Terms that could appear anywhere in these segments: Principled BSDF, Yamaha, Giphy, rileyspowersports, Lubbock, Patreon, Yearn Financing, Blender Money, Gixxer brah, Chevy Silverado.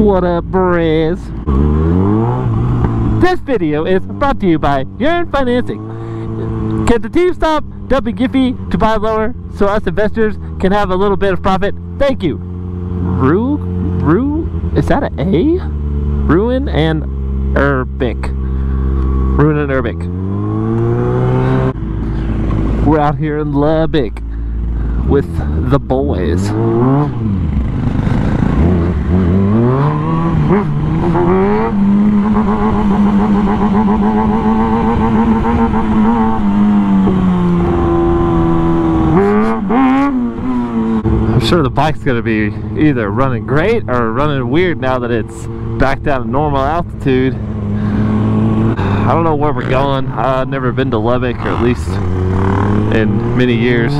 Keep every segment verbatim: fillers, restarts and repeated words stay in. What up, brahs? This video is brought to you by Yearn Financing. Can the team stop dumping Giphy to buy lower so us investors can have a little bit of profit? Thank you. Rue? Rue? Is that an A? Ruin and Urbic. Ruin and Urbic. We're out here in Lubbock with the boys. I'm sure the bike's gonna be either running great or running weird now that it's back down to normal altitude. I don't know where we're going. I've never been to Lubbock, or at least in many years.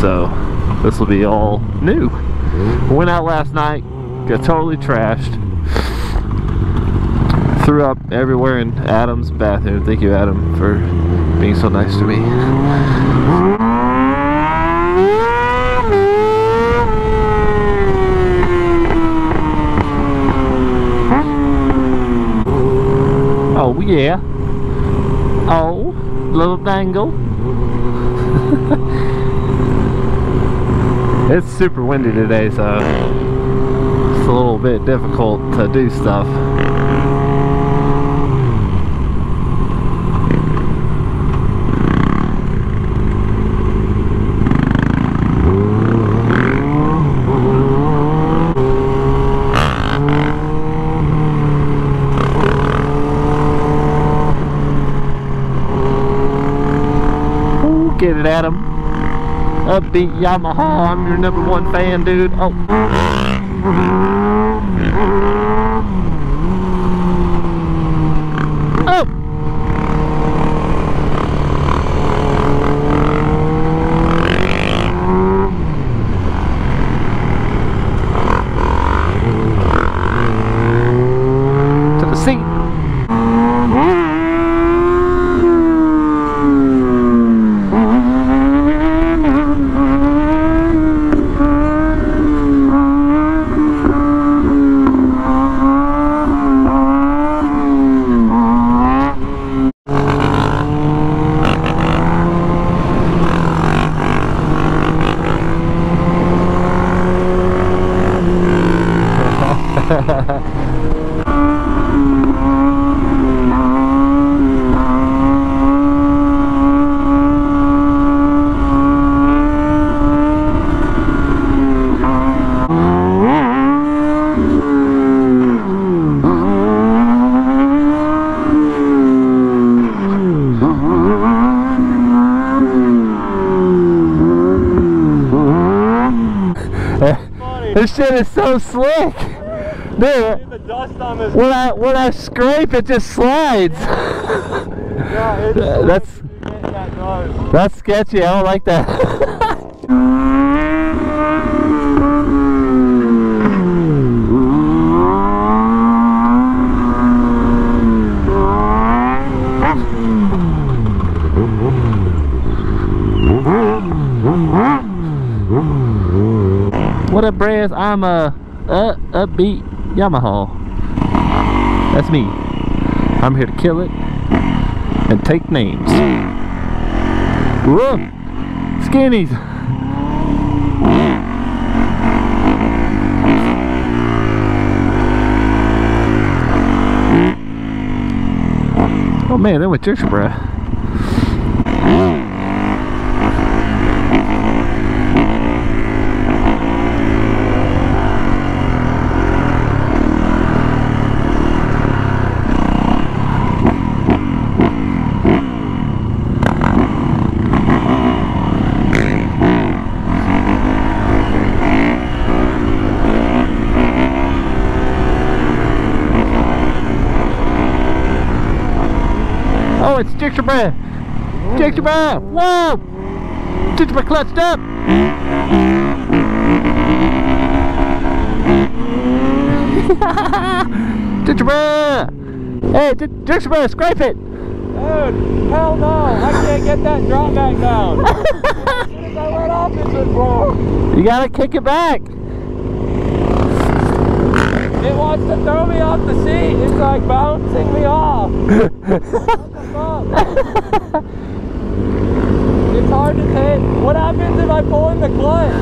So this will be all new. Went out last night, got totally trashed, threw up everywhere in Adam's bathroom. Thank you, Adam, for being so nice to me. Oh yeah, oh little dangle. It's super windy today, so it's a little bit difficult to do stuff. Ooh, get it, Adam. Upbeat Yamaha, I'm your number one fan, dude. Oh. Oh. To the seat. This shit is so slick, dude. When I when I scrape, it just slides. that's that's sketchy. I don't like that. What up, brahs? I'm a uh, upbeat Yamaha. That's me. I'm here to kill it and take names. Whoa! Skinnies! Oh man, that went Gixxer brah. Oh, it's Gixxer brah! Gixxer brah! Whoa! Gixxer brah clutched up! Gixxer brah! Hey, Gixxer brah, scrape it! Dude, hell no! I can't get that drop back down! As soon as I went off, it was wrong! You gotta kick it back! It wants to throw me off the seat. It's like bouncing me off. What the fuck? It's hard to take. What happens if I pull in the clutch?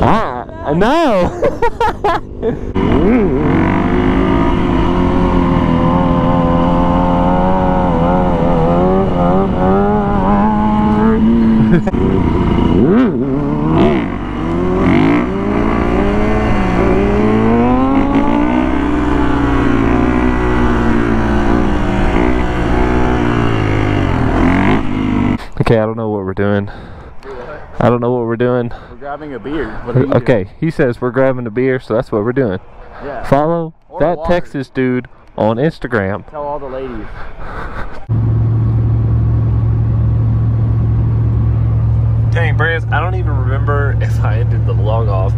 Ah, no. Okay, I don't know what we're doing. I don't know what we're doing. We're grabbing a beer. What are you okay, doing? He says we're grabbing a beer, so that's what we're doing. Yeah. Follow or that water. Texas dude on Instagram. Tell all the ladies. Dang, Brans, I don't even remember if I ended the vlog off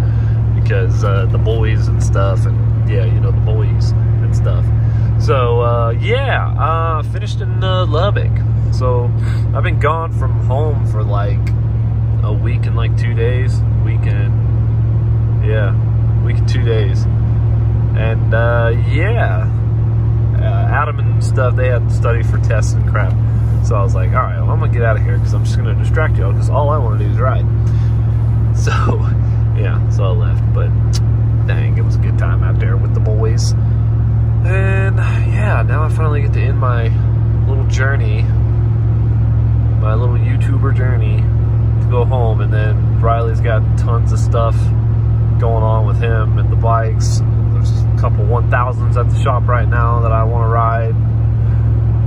because uh, the boys and stuff, and yeah, you know, the boys and stuff. So, uh, yeah, uh, finished in uh, Lubbock. So, I've been gone from home for like a week and like two days. Weekend. Yeah. Week and two days. And, uh, yeah. Uh, Adam and stuff, they had to study for tests and crap. So, I was like, alright, well, I'm gonna get out of here because I'm just gonna distract y'all because all I wanna do is ride. So, yeah. So, I left. But, dang, it was a good time out there with the boys. And, yeah, now I finally get to end my little journey. My little YouTuber journey to go home, and then Riley's got tons of stuff going on with him and the bikes. There's a couple one thousands at the shop right now that I want to ride.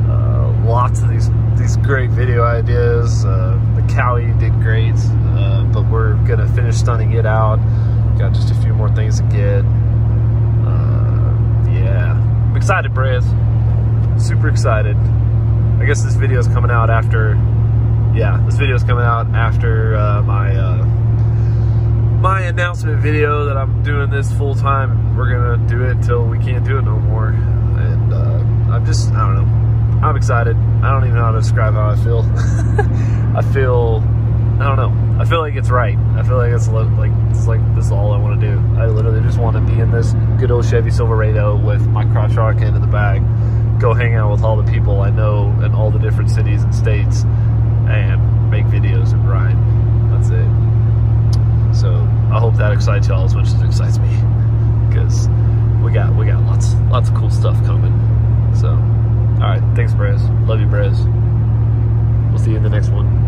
Uh, lots of these these great video ideas. Uh, the Cowie did great, uh, but we're gonna finish stunning it out. Got just a few more things to get. Uh, yeah, I'm excited, Brez. Super excited. I guess this video is coming out after. Yeah, this video is coming out after uh, my uh, my announcement video that I'm doing this full time. We're gonna do it till we can't do it no more. And uh, I'm just, I don't know. I'm excited. I don't even know how to describe how I feel. I feel, I don't know. I feel like it's right. I feel like it's like it's like this is all I want to do. I literally just want to be in this good old Chevy Silverado with my crotch rock in the bag, go hang out with all the people I know in all the different cities and states, and make videos and ride. That's it. So I hope that excites y'all as much as it excites me, because we got we got lots lots of cool stuff coming. So, all right, thanks, Brez. Love you, Brez. We'll see you in the next one.